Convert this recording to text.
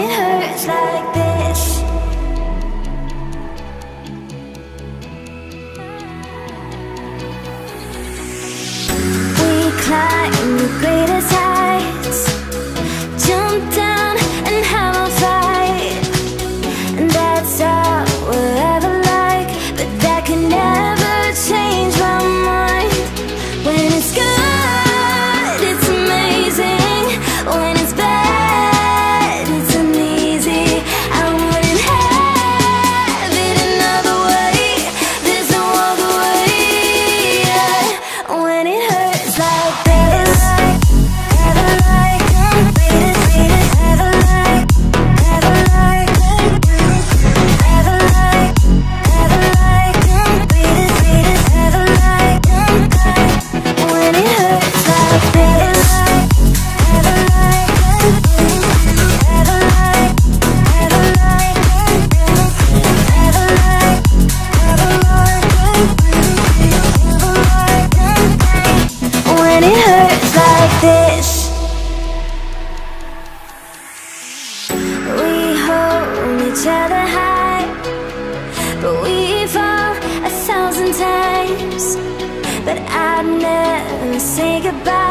it hurts like this. We climb the greatest heights, jump down and have a fight, and that's all we'll ever like. But that can never change my mind. When it's good, it's amazing. When it's bad, each other high, but we fall 1,000 times. But I'd never say goodbye.